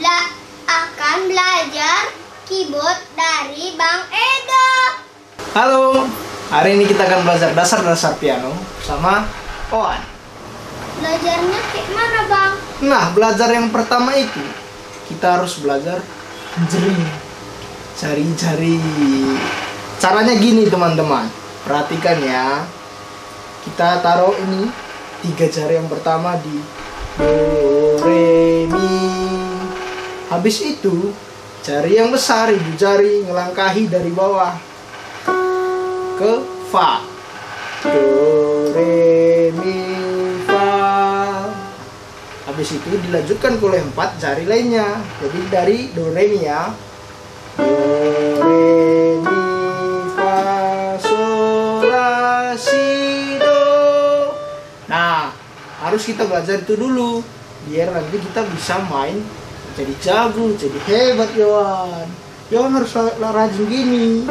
akan belajar keyboard dari Bang Edo. Halo, hari ini kita akan belajar dasar-dasar piano sama Oan. Belajarnya kayak mana, Bang? Nah, belajar yang pertama itu kita harus belajar jering, jari-jari. Caranya gini, teman-teman, perhatikan ya. Kita taruh ini tiga jari yang pertama di do, re, mi. Habis itu jari yang besar, ibu jari, ngelangkahi dari bawah ke fa. Do, re, mi, fa. Habis itu dilanjutkan oleh empat jari lainnya. Jadi dari do, re, mi ya. Do, re, mi, fa, sol, la, si, do. Nah, harus kita belajar itu dulu biar nanti kita bisa main, jadi jago, jadi hebat. Yohan, Yohan harus rajin gini.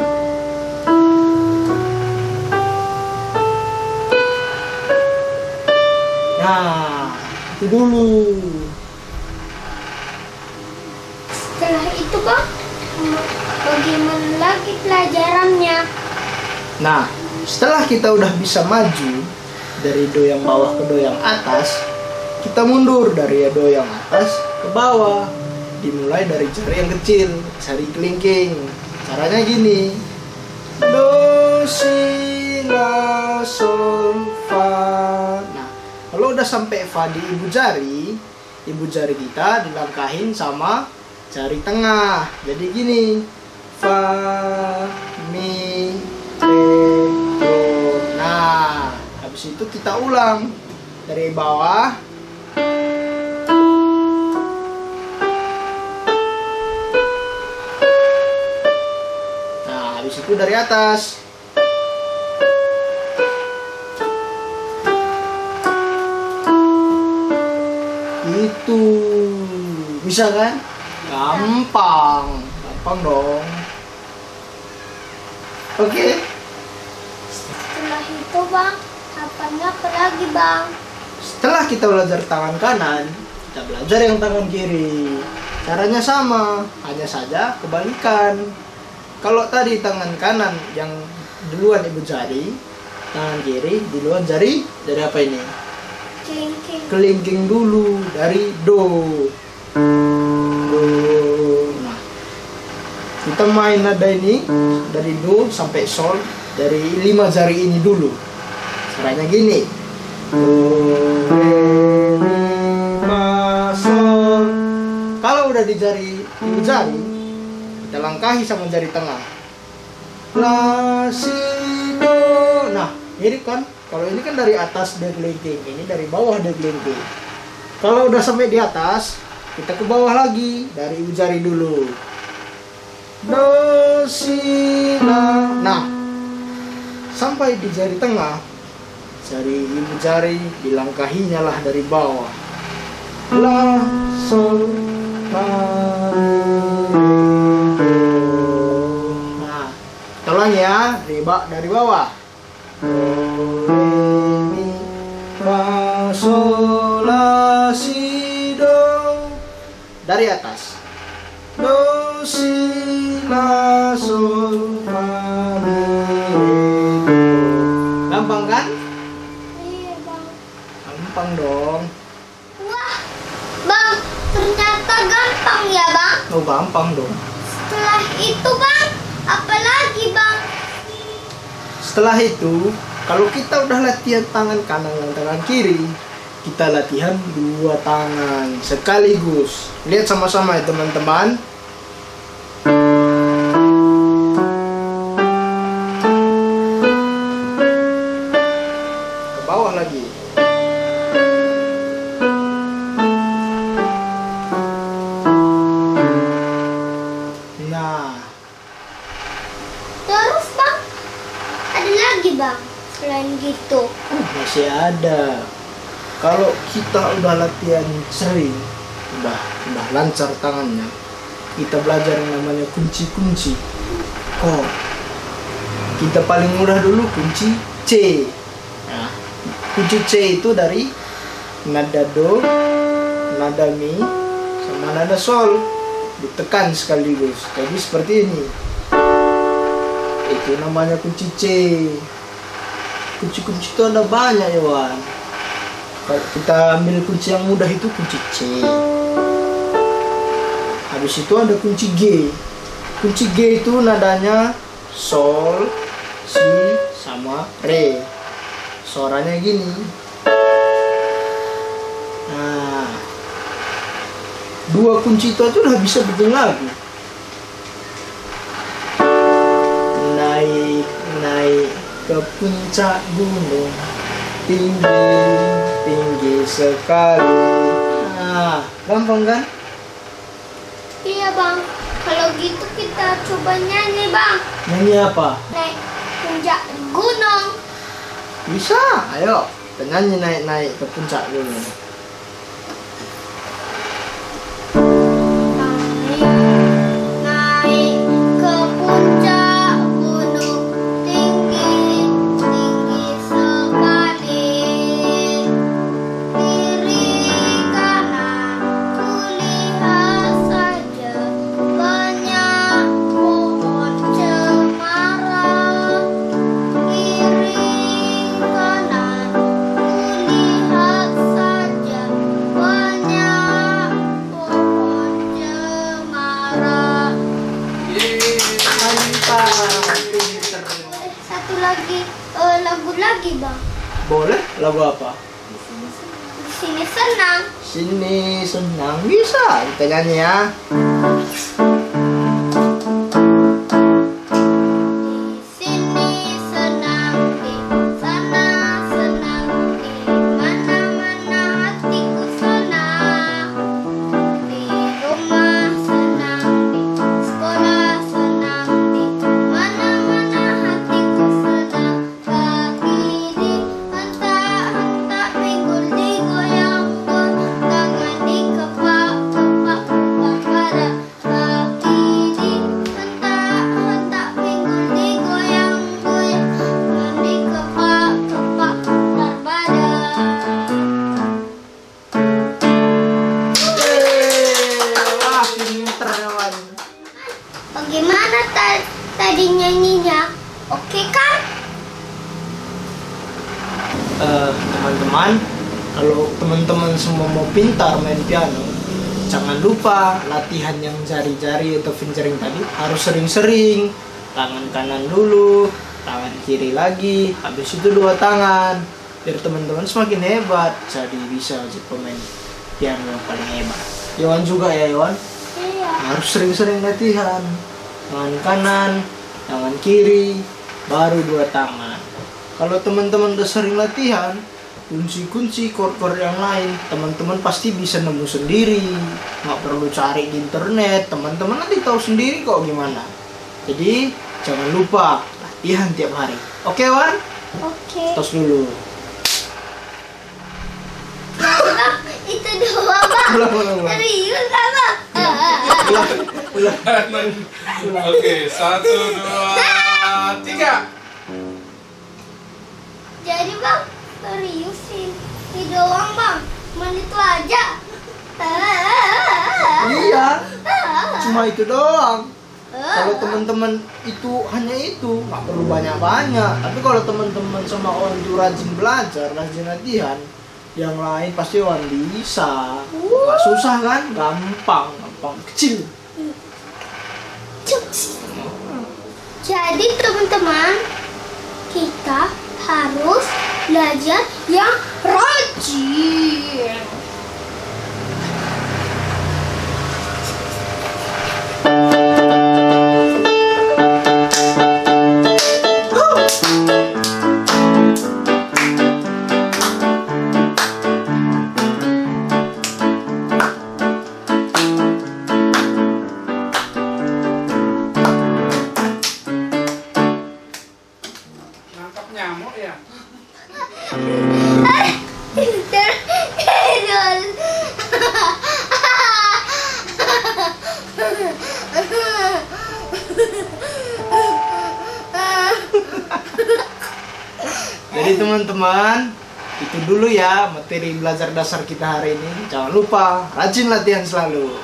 Nah, itu dulu. Setelah itu, Bang, bagaimana lagi pelajarannya? Nah, setelah kita udah bisa maju dari do yang bawah ke do yang atas, kita mundur dari do yang atas ke bawah. Dimulai dari jari yang kecil, jari kelingking. Caranya gini: do, si, la, sol, fa. Nah, kalau udah sampai fa di ibu jari kita dilangkahin sama jari tengah. Jadi gini: fa, mi, re, do. Nah, habis itu kita ulang dari bawah. Itu dari atas. Itu bisa kan? Gampang, gampang dong. Oke. Setelah itu, Bang, apanya apa lagi, Bang? Setelah kita belajar tangan kanan, kita belajar yang tangan kiri. Caranya sama, hanya saja kebalikan. Kalau tadi tangan kanan yang duluan ibu jari, tangan kiri duluan jari dari apa ini? Kelingking. Kelingking dulu dari do. Do. Nah, kita main nada ini dari do sampai sol dari lima jari ini dulu. Caranya gini. Do, re, mi, fa, sol. Kalau udah di jari ibu jari, kita langkahi sama jari tengah. La, si, do. Nah, mirip kan? Kalau ini kan dari atas dari kelingking, ini dari bawah dari kelingking. Kalau udah sampai di atas, kita ke bawah lagi dari ibu jari dulu. Do, si, la. Nah, sampai di jari tengah, jari ibu jari dilangkahinya lah dari bawah. La, sol, la. Ya, dari bawah. Do, re, mi, fa, sol, la, si, do. Dari atas. Do, si, la, sol, fa, mi, re, do. Gampang kan? Iya, Bang. Gampang dong. Wah, Bang, ternyata gampang ya, Bang? Oh, gampang dong. Setelah itu, Bang, apa lagi, Bang? Setelah itu, kalau kita udah latihan tangan kanan dan tangan kiri, kita latihan dua tangan sekaligus. Lihat sama-sama ya, teman-teman. Ke bawah lagi. Nah, terus, Bang, ada lagi, Bang, selain gitu? Masih ada. Kalau kita udah latihan sering, udah lancar tangannya, kita belajar yang namanya kunci-kunci chord. Kita paling mudah dulu kunci C. Nah, kunci C itu dari nada do, nada mi, sama Karena nada sol ditekan sekaligus, jadi seperti ini. Itu namanya kunci C. Kunci-kunci itu ada banyak ya Wan. Kalau kita ambil kunci yang mudah itu kunci C. Habis itu ada kunci G. Kunci G itu nadanya sol, si, sama re. Suaranya gini. Nah, dua kunci itu aja udah bisa bikin lagu. Naik, naik ke puncak gunung, tinggi, tinggi sekali. Nah, gampang kan? Iya bang, kalau gitu kita coba nyanyi bang. Nyanyi apa? Naik puncak gunung. Bisa, ayo kita nyanyi naik-naik ke puncak gunung. Satu lagi lagu lagi bang. Boleh, lagu apa? Sini senang. Sini senang bisa kita nyanyi ya. Bagaimana tadi nyanyinya? Oke kan? Teman-teman, kalau teman-teman semua mau pintar main piano, jangan lupa latihan yang jari-jari atau fingering tadi harus sering-sering. Tangan kanan dulu, tangan kiri lagi, habis itu dua tangan. Biar teman-teman semakin hebat, jadi bisa jadi pemain piano yang paling hebat. Yohan juga ya Yohan? Harus sering-sering latihan. Tangan kanan, tangan kiri, baru dua tangan. Kalau teman-teman udah sering latihan, kunci-kunci chord-chord yang lain teman-teman pasti bisa nemu sendiri. Nggak perlu cari di internet, teman-teman nanti tahu sendiri kok gimana. Jadi jangan lupa latihan tiap hari. Oke Wan? Oke. Tos dulu. Bang, itu doang bang. Serius bang. Oke, 1, 2, 3. Jadi bang, serius ini doang bang, cuman itu aja. Iya, cuma itu doang. Kalau teman-teman itu hanya itu, nggak perlu banyak-banyak. Tapi kalau teman-teman sama orang itu rajin belajar, rajin latihan, yang lain pasti orang bisa. Nggak susah kan? Gampang, gampang, kecil. Jadi teman-teman, kita harus belajar yang rajin. Jadi teman-teman, itu dulu ya materi belajar dasar kita hari ini. Jangan lupa rajin latihan selalu.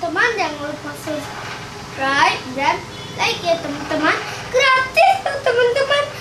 teman-teman, jangan lupa subscribe dan like ya teman-teman. Gratis tuh teman-teman.